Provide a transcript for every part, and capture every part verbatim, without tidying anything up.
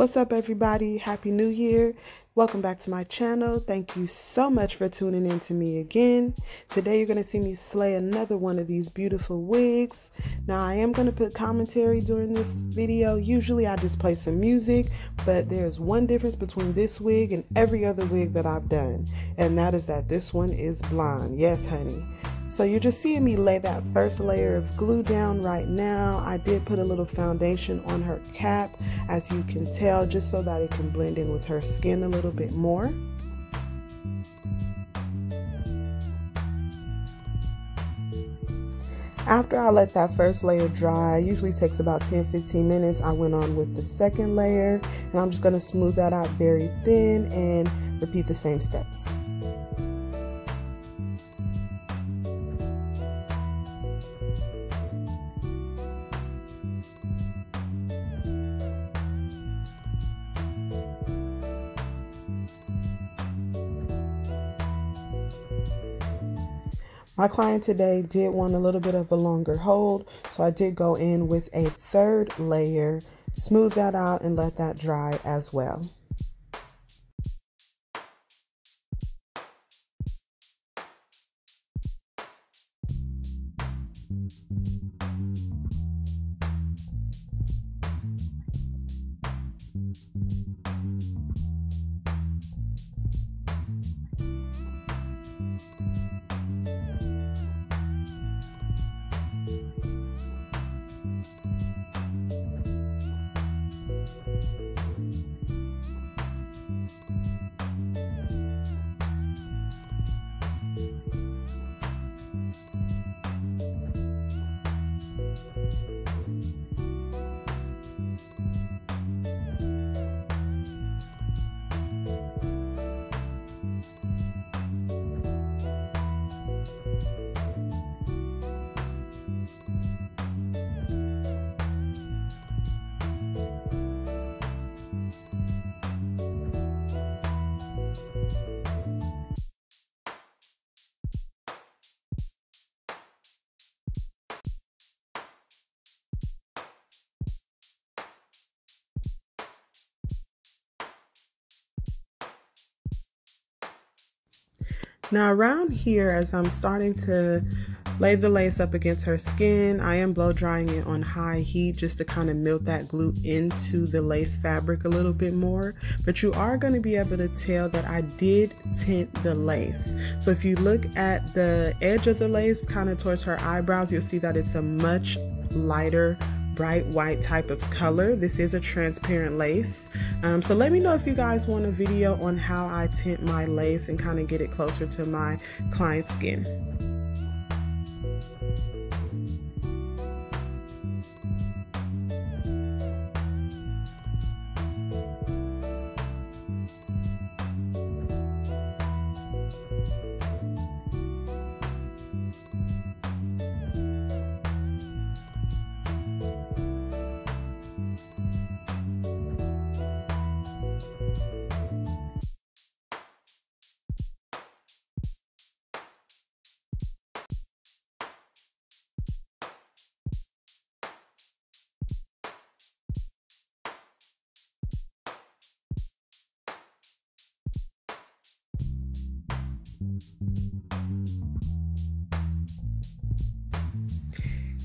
What's up, everybody? Happy New Year. Welcome back to my channel. Thank you so much for tuning in to me again. Today you're going to see me slay another one of these beautiful wigs. Now I am going to put commentary during this video. Usually I just play some music, but there's one difference between this wig and every other wig that I've done, and that is that this one is blonde. Yes, honey. So you're just seeing me lay that first layer of glue down right now. I did put a little foundation on her cap, as you can tell, just so that it can blend in with her skin a little bit more. After I let that first layer dry, it usually takes about ten to fifteen minutes, I went on with the second layer, and I'm just going to smooth that out very thin and repeat the same steps. My client today did want a little bit of a longer hold, so I did go in with a third layer, smooth that out, and let that dry as well. Now around here, as I'm starting to lay the lace up against her skin, I am blow drying it on high heat just to kind of melt that glue into the lace fabric a little bit more. But you are going to be able to tell that I did tint the lace. So if you look at the edge of the lace kind of towards her eyebrows, you'll see that it's a much lighter bright white type of color. This is a transparent lace. Um, so let me know if you guys want a video on how I tint my lace and kind of get it closer to my client's skin.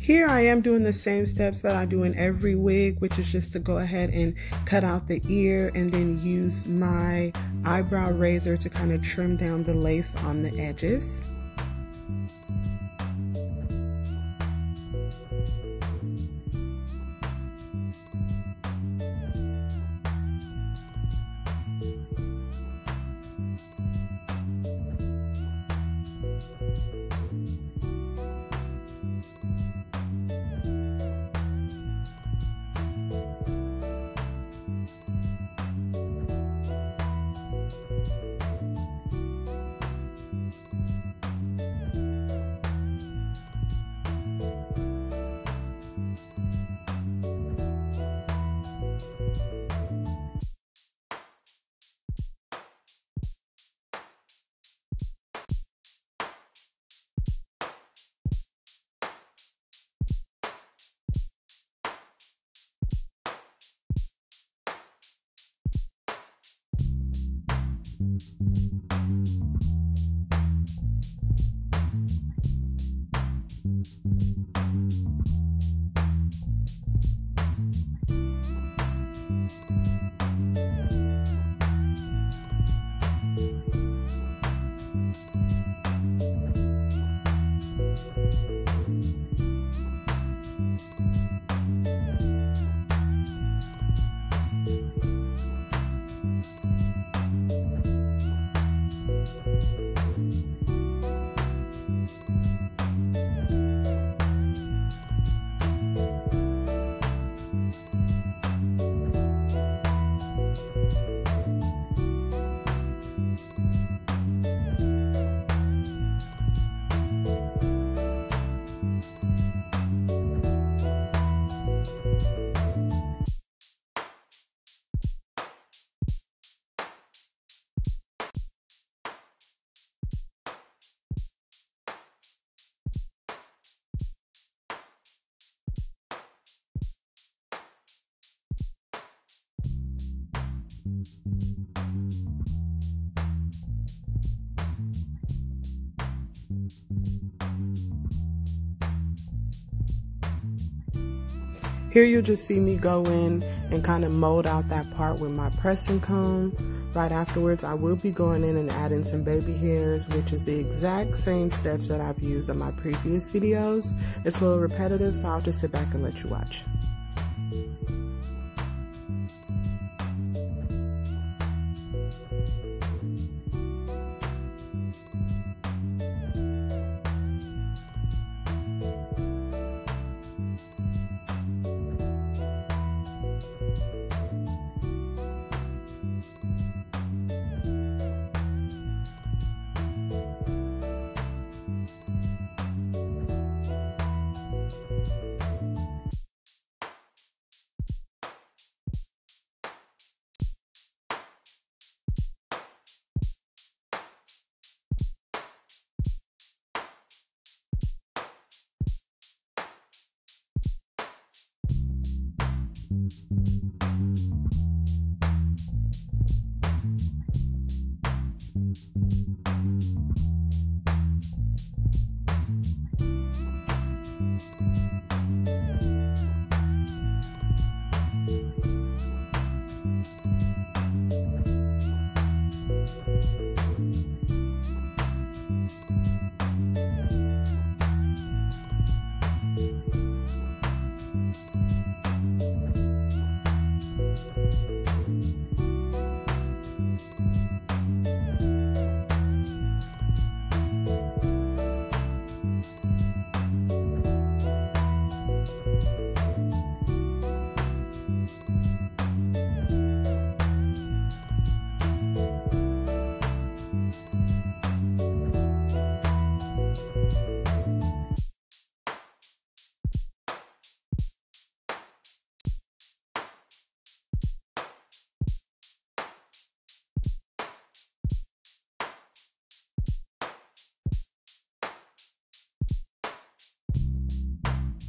Here I am doing the same steps that I do in every wig, which is just to go ahead and cut out the ear and then use my eyebrow razor to kind of trim down the lace on the edges. Here you'll just see me go in and kind of mold out that part with my pressing comb. Right afterwards, I will be going in and adding some baby hairs, which is the exact same steps that I've used in my previous videos. It's a little repetitive, so I'll just sit back and let you watch.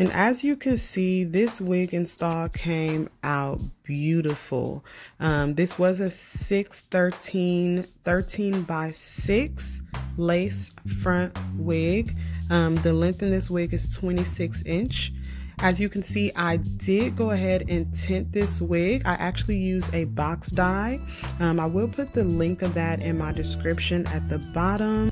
And as you can see, this wig install came out beautiful. Um, this was a six thirteen, thirteen by six lace front wig. Um, the length in this wig is twenty-six inch. As you can see, I did go ahead and tint this wig. I actually used a box dye. Um, I will put the link of that in my description at the bottom.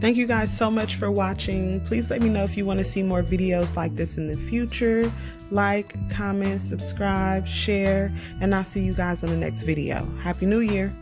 Thank you guys so much for watching. Please let me know if you want to see more videos like this in the future. Like, comment, subscribe, share, and I'll see you guys on the next video. Happy New Year!